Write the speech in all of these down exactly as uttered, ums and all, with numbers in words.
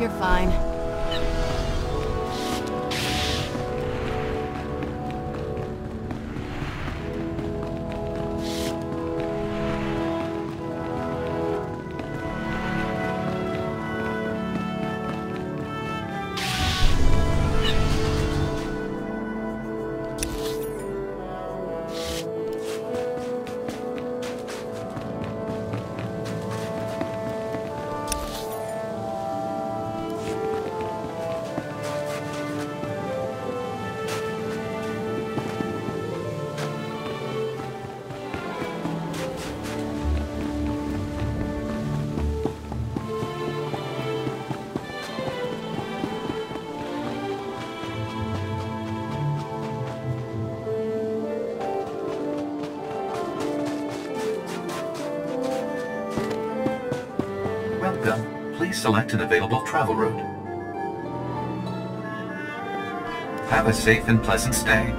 You're fine. Select an available travel route. Have a safe and pleasant stay.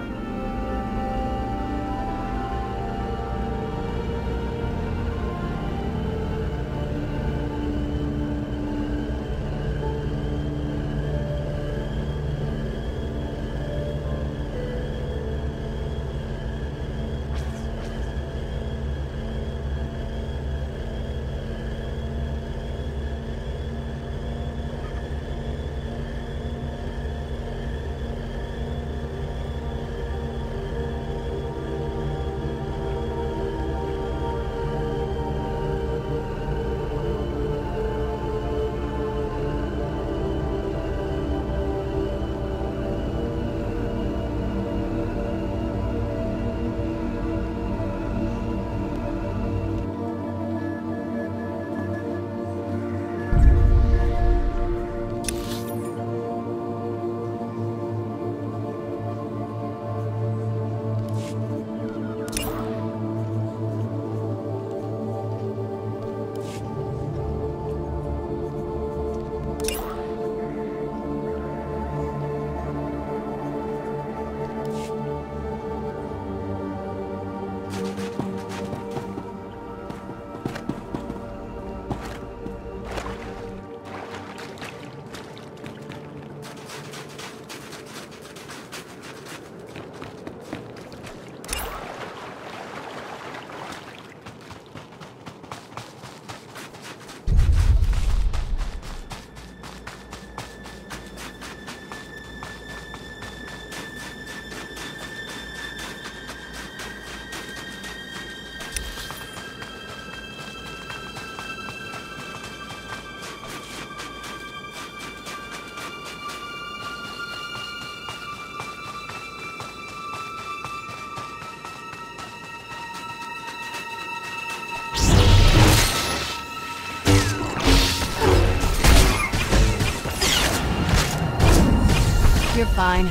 You're fine.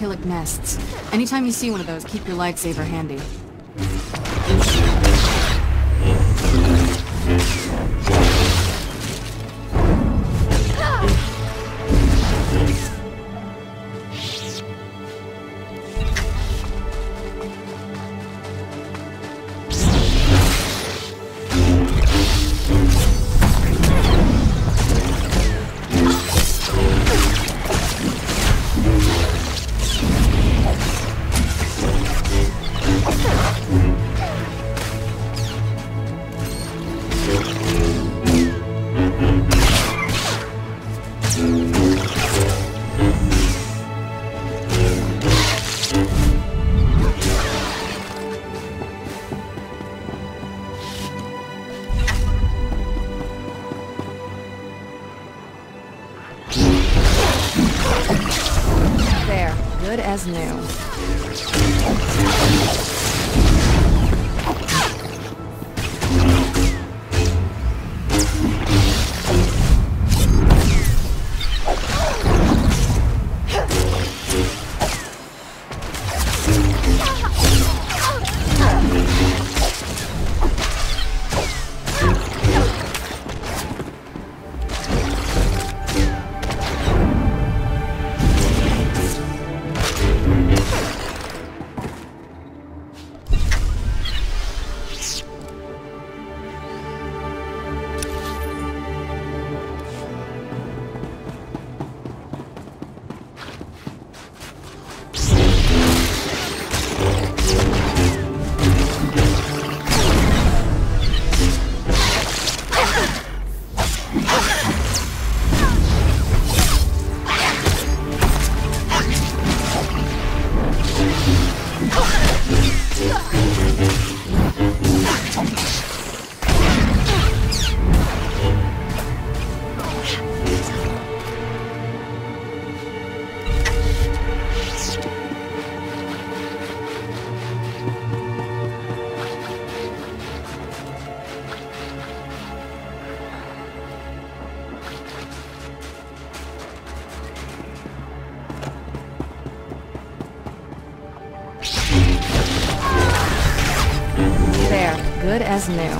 Killik nests. Anytime you see one of those, keep your lightsaber handy. Okay. good as new. As new.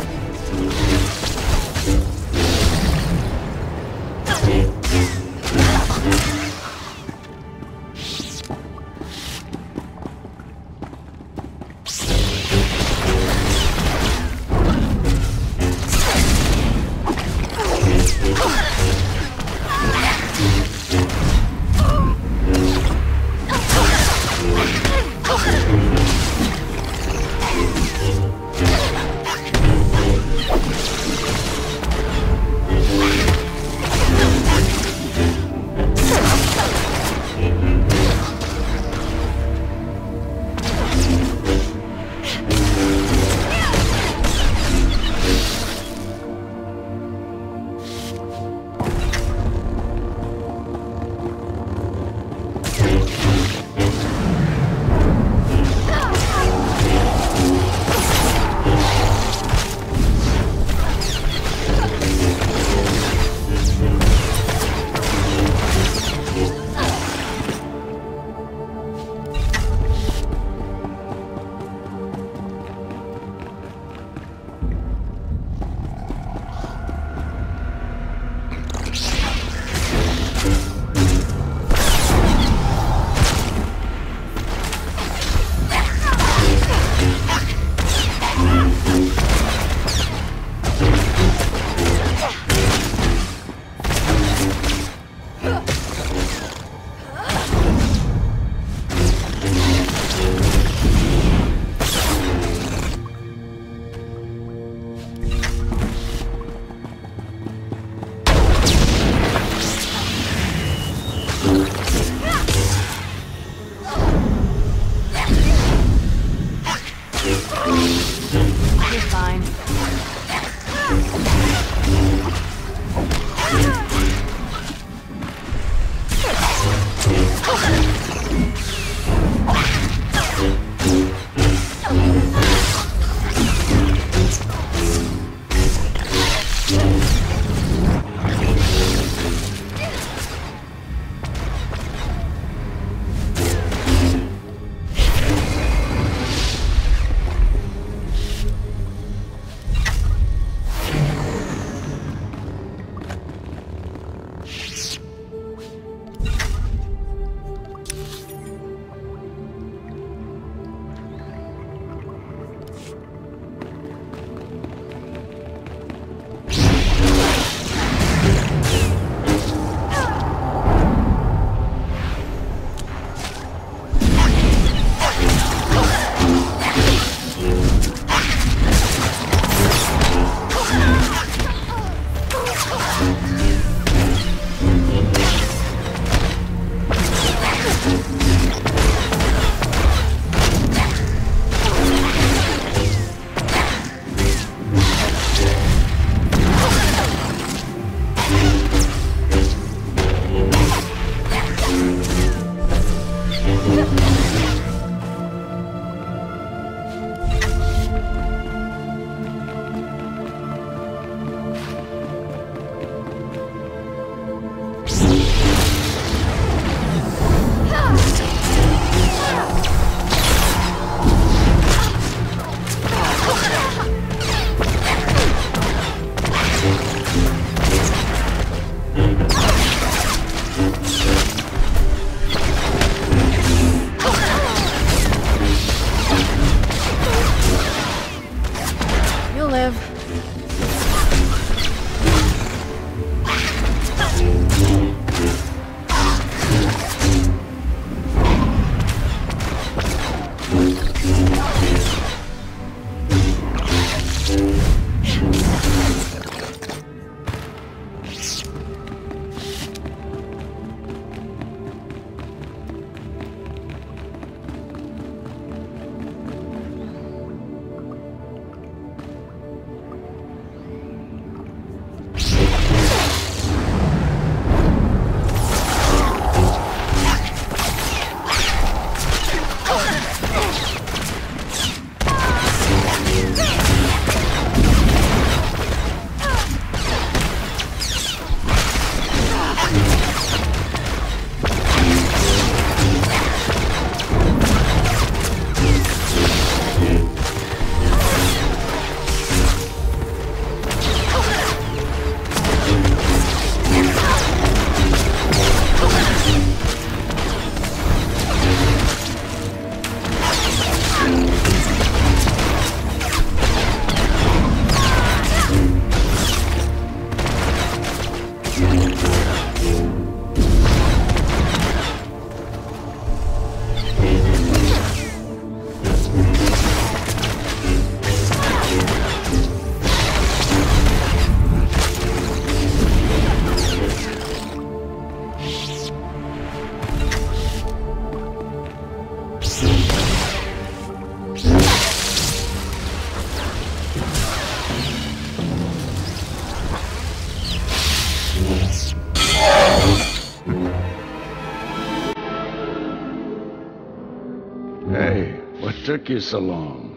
took you so long?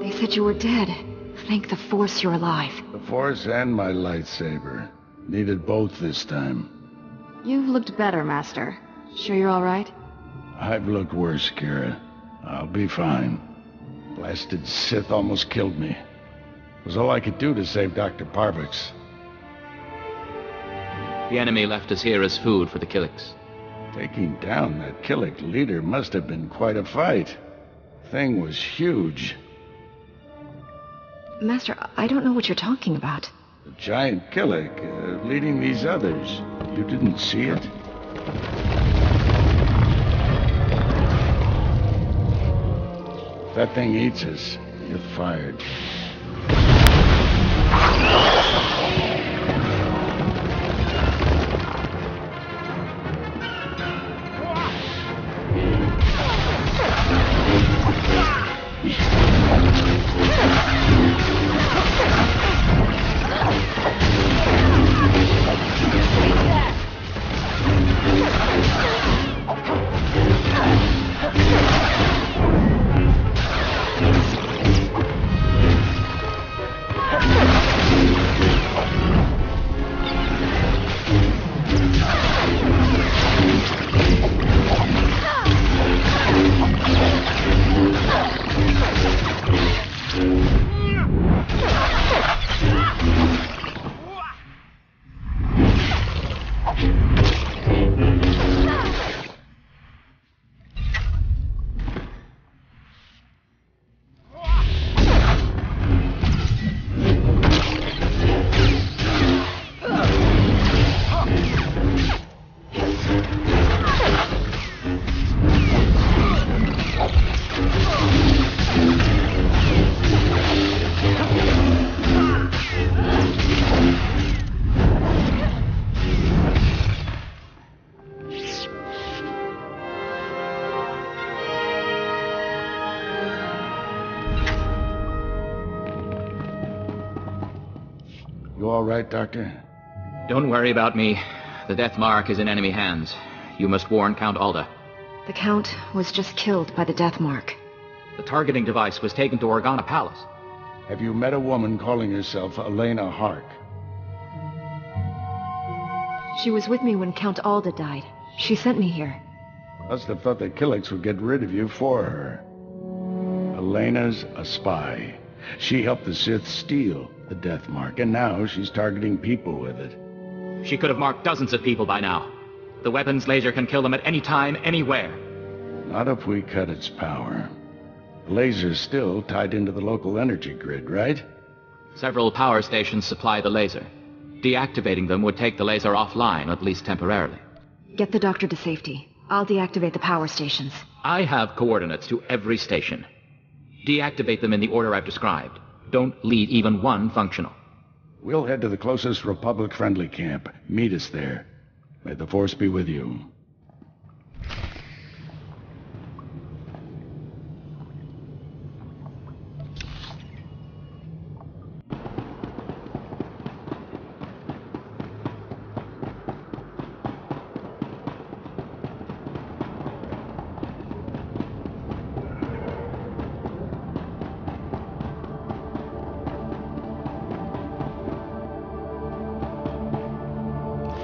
They said you were dead. Thank the Force you're alive. The Force and my lightsaber. Needed both this time. You've looked better, Master. Sure you're all right? I've looked worse, Kira. I'll be fine. Blasted Sith almost killed me. It was all I could do to save Doctor Parvix. The enemy left us here as food for the Killiks. Taking down that Killik leader must have been quite a fight. Thing was huge. Master, I don't know what you're talking about. The giant Killik uh, leading these others. You didn't see it? If that thing eats us, you're fired. All right, Doctor? Don't worry about me. The death mark is in enemy hands. You must warn Count Alda. The Count was just killed by the death mark. The targeting device was taken to Organa Palace. Have you met a woman calling herself Elena Hark? She was with me when Count Alda died. She sent me here. Must have thought the Killiks would get rid of you for her. Elena's a spy. She helped the Sith steal the death mark, and now she's targeting people with it. She could have marked dozens of people by now. The weapon's laser can kill them at any time, anywhere. Not if we cut its power. The laser's still tied into the local energy grid, right? Several power stations supply the laser. Deactivating them would take the laser offline, at least temporarily. Get the doctor to safety. I'll deactivate the power stations. I have coordinates to every station. Deactivate them in the order I've described. Don't leave even one functional. We'll head to the closest Republic-friendly camp. Meet us there. May the Force be with you.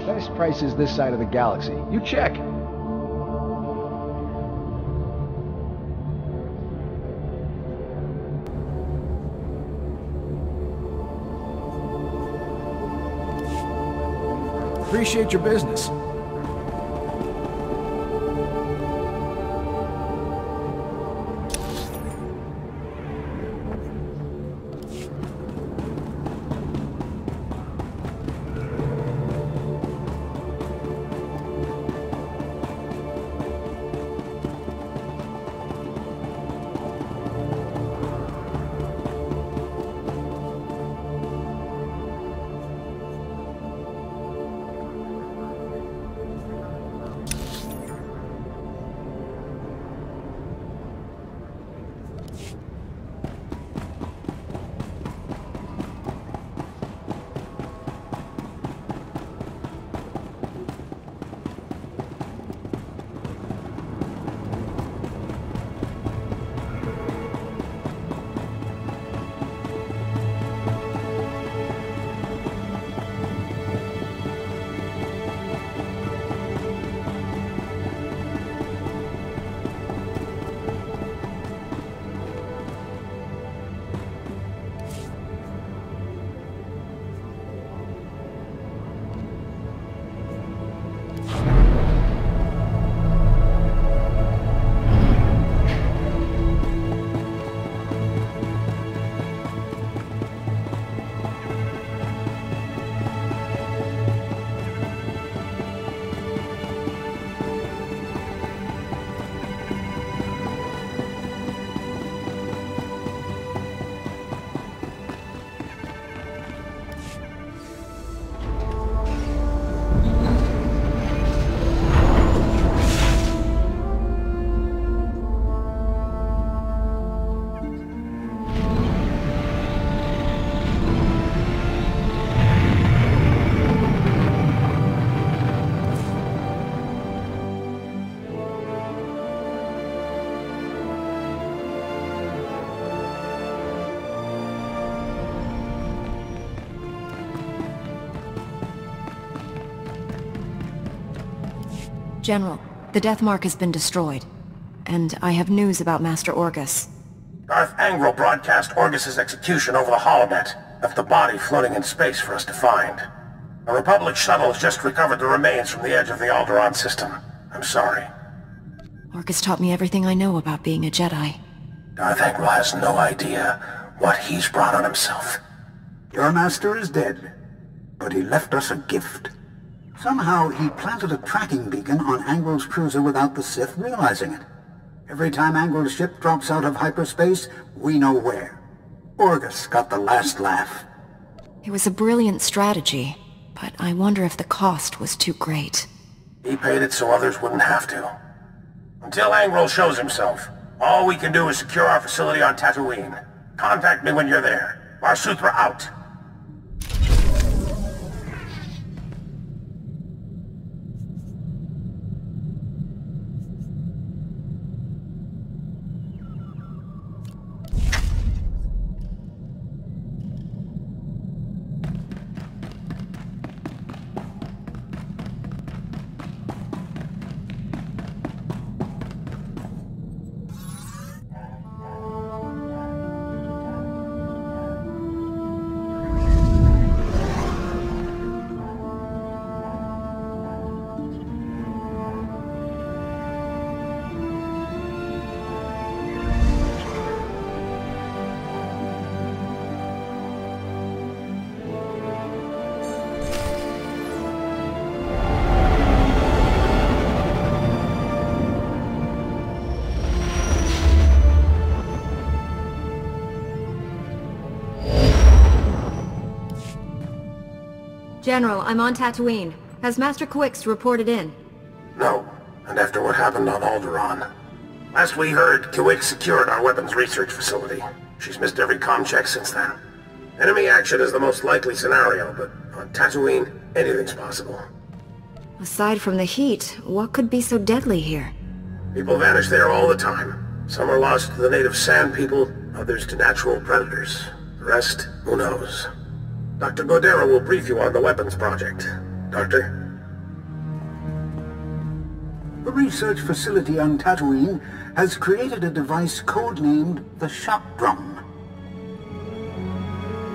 Best prices this side of the galaxy. You check. Appreciate your business. General, the Death Mark has been destroyed, and I have news about Master Orgus. Darth Angral broadcast Orgus's execution over the holonet, left the body floating in space for us to find. The Republic shuttle has just recovered the remains from the edge of the Alderaan system. I'm sorry. Orgus taught me everything I know about being a Jedi. Darth Angral has no idea what he's brought on himself. Your master is dead, but he left us a gift. Somehow he planted a tracking beacon on Angral's cruiser without the Sith realizing it. Every time Angral's ship drops out of hyperspace, we know where. Orgus got the last laugh. It was a brilliant strategy, but I wonder if the cost was too great. He paid it so others wouldn't have to. Until Angral shows himself, all we can do is secure our facility on Tatooine. Contact me when you're there. Barsuthra out! General, I'm on Tatooine. Has Master Kwixt reported in? No, and after what happened on Alderaan. Last we heard, Kiwiiks secured our weapons research facility. She's missed every comm check since then. Enemy action is the most likely scenario, but on Tatooine, anything's possible. Aside from the heat, what could be so deadly here? People vanish there all the time. Some are lost to the native sand people, others to natural predators. The rest, who knows? Doctor Godera will brief you on the weapons project. Doctor? The research facility on Tatooine has created a device codenamed the Shock Drum.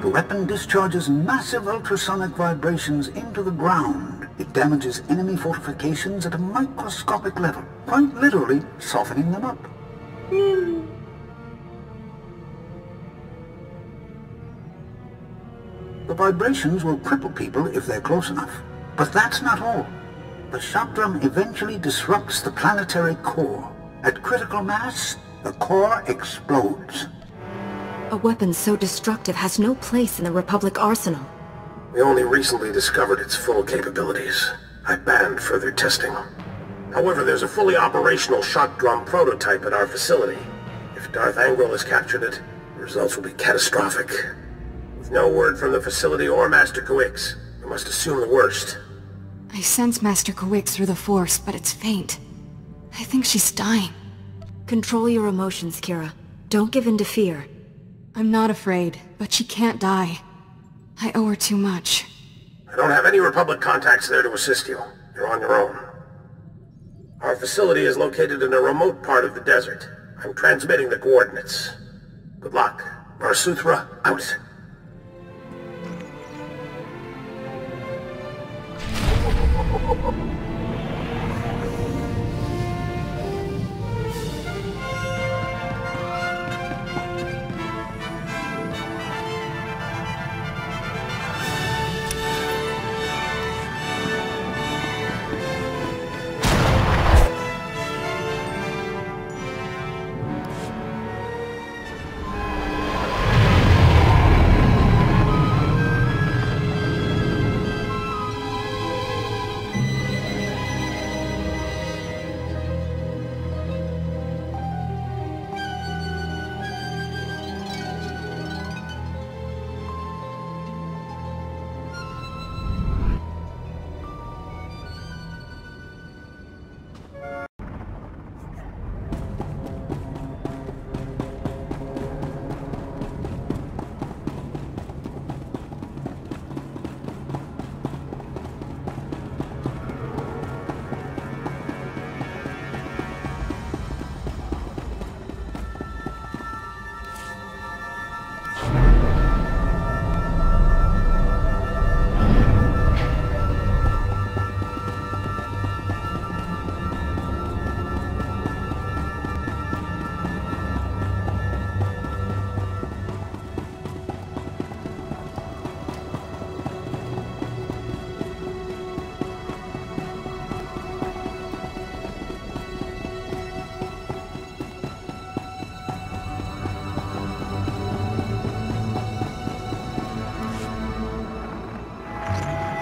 The weapon discharges massive ultrasonic vibrations into the ground. It damages enemy fortifications at a microscopic level, quite literally softening them up. Mm. The vibrations will cripple people if they're close enough. But that's not all. The shock drum eventually disrupts the planetary core. At critical mass, the core explodes. A weapon so destructive has no place in the Republic arsenal. We only recently discovered its full capabilities. I banned further testing. However, there's a fully operational shock drum prototype at our facility. If Darth Angral has captured it, the results will be catastrophic. With no word from the facility or Master Kiwiiks, we must assume the worst. I sense Master Kiwiiks through the Force, but it's faint. I think she's dying. Control your emotions, Kira. Don't give in to fear. I'm not afraid, but she can't die. I owe her too much. I don't have any Republic contacts there to assist you. You're on your own. Our facility is located in a remote part of the desert. I'm transmitting the coordinates. Good luck. Varsuthra, out.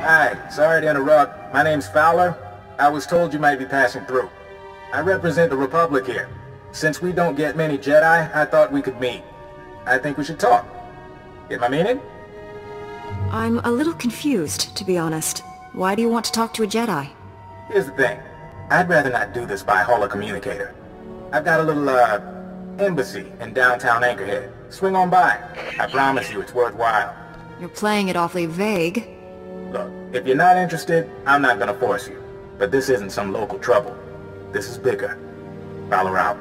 Hi, sorry to interrupt. My name's Fowler. I was told you might be passing through. I represent the Republic here. Since we don't get many Jedi, I thought we could meet. I think we should talk. Get my meaning? I'm a little confused, to be honest. Why do you want to talk to a Jedi? Here's the thing. I'd rather not do this by holocommunicator. I've got a little, uh, embassy in downtown Anchorhead. Swing on by. I promise you it's worthwhile. You're playing it awfully vague. Look, if you're not interested, I'm not gonna force you. But this isn't some local trouble. This is bigger. Follow her out.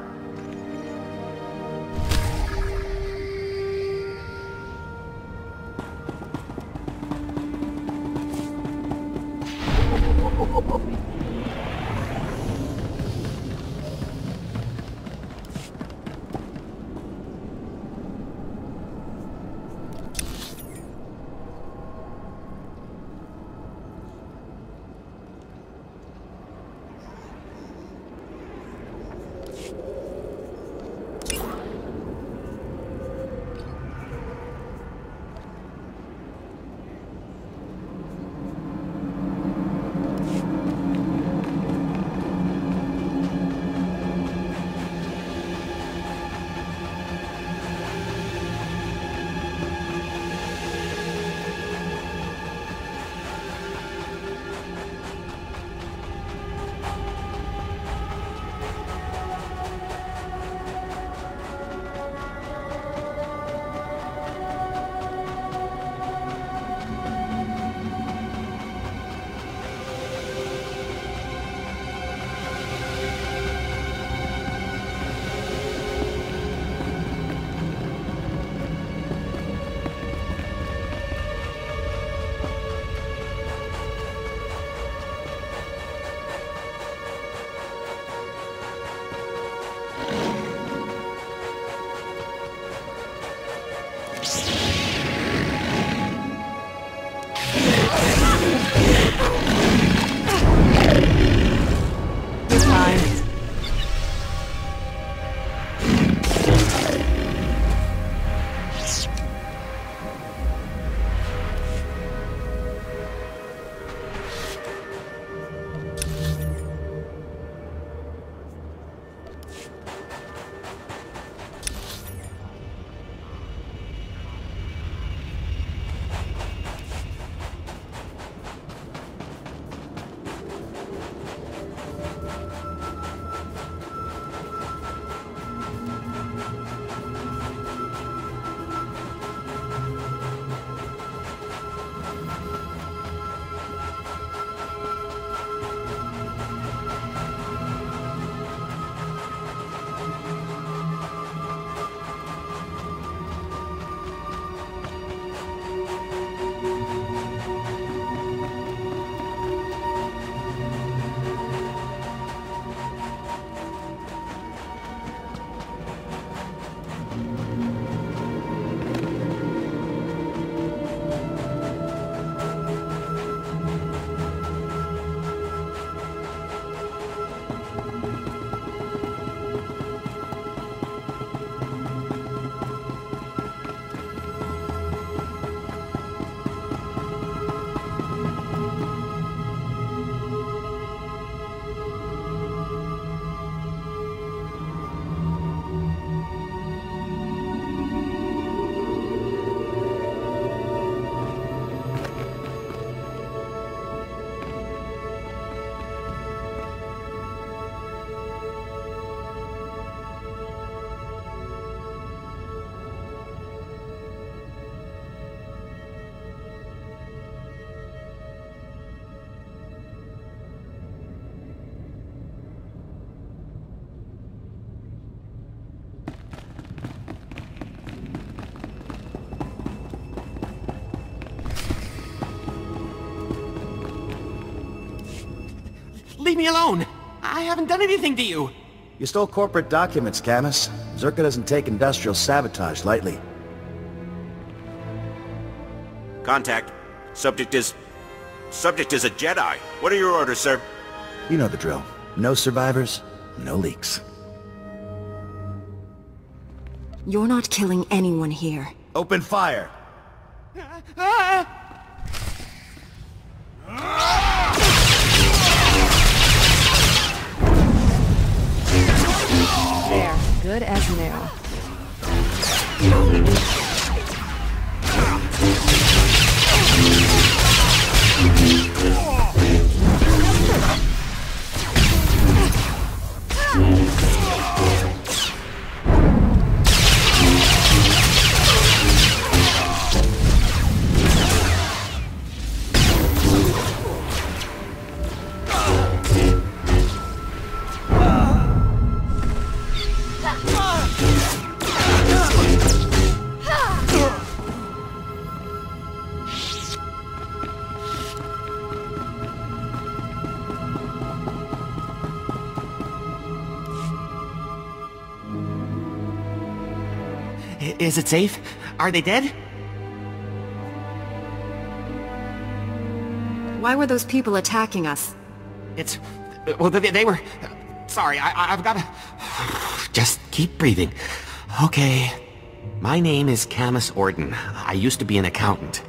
Leave me alone! I haven't done anything to you! You stole corporate documents, Kamus. Czerka doesn't take industrial sabotage lightly. Contact. Subject is... Subject is a Jedi. What are your orders, sir? You know the drill. No survivors, no leaks. You're not killing anyone here. Open fire! There, good as new. Is it safe? Are they dead? Why were those people attacking us? It's... well, they, they were... Sorry, I, I've gotta... Just keep breathing. Okay. My name is Kamus Orten. I used to be an accountant.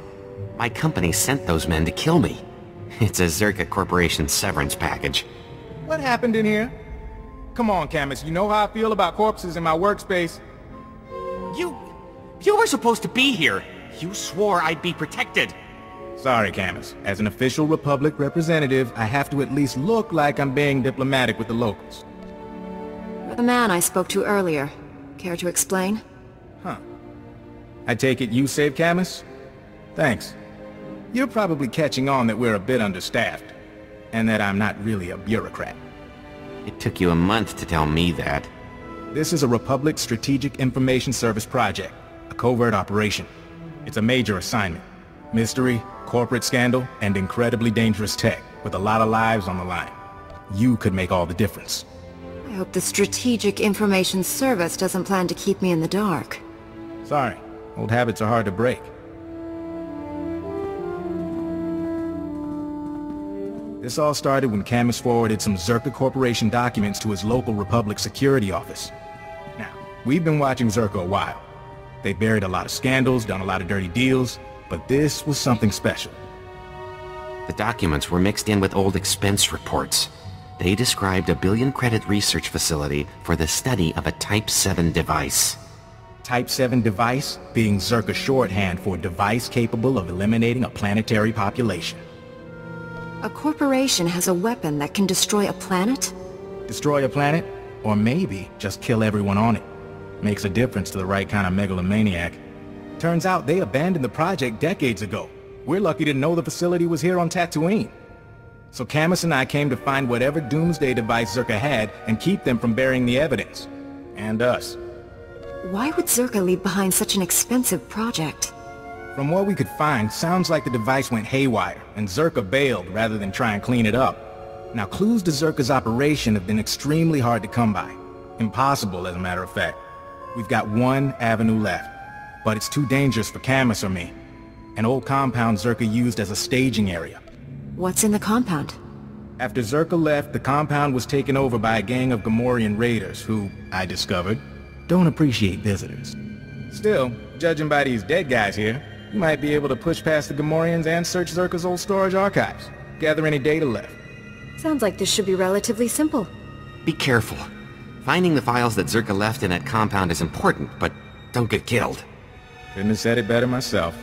My company sent those men to kill me. It's a Czerka Corporation severance package. What happened in here? Come on, Kamus, you know how I feel about corpses in my workspace. You... you were supposed to be here! You swore I'd be protected! Sorry, Kamus. As an official Republic representative, I have to at least look like I'm being diplomatic with the locals. The man I spoke to earlier. Care to explain? Huh. I take it you saved Kamus? Thanks. You're probably catching on that we're a bit understaffed. And that I'm not really a bureaucrat. It took you a month to tell me that. This is a Republic Strategic Information Service project, a covert operation. It's a major assignment. Mystery, corporate scandal, and incredibly dangerous tech, with a lot of lives on the line. You could make all the difference. I hope the Strategic Information Service doesn't plan to keep me in the dark. Sorry, old habits are hard to break. This all started when Kamus forwarded some Czerka Corporation documents to his local Republic security office. Now, we've been watching Czerka a while. They buried a lot of scandals, done a lot of dirty deals, but this was something special. The documents were mixed in with old expense reports. They described a billion-credit research facility for the study of a Type seven device. Type seven device being Czerka shorthand for a device capable of eliminating a planetary population. A corporation has a weapon that can destroy a planet? Destroy a planet? Or maybe just kill everyone on it. Makes a difference to the right kind of megalomaniac. Turns out they abandoned the project decades ago. We're lucky to know the facility was here on Tatooine. So Kamus and I came to find whatever doomsday device Czerka had and keep them from burying the evidence. And us. Why would Czerka leave behind such an expensive project? From what we could find, sounds like the device went haywire, and Czerka bailed rather than try and clean it up. Now, clues to Zerka's operation have been extremely hard to come by. Impossible, as a matter of fact. We've got one avenue left, but it's too dangerous for Kamus or me. An old compound Czerka used as a staging area. What's in the compound? After Czerka left, the compound was taken over by a gang of Gamorrean raiders who, I discovered, don't appreciate visitors. Still, judging by these dead guys here, you might be able to push past the Gamorreans and search Zerka's old storage archives. Gather any data left. Sounds like this should be relatively simple. Be careful. Finding the files that Czerka left in that compound is important, but don't get killed. Couldn't have said it better myself.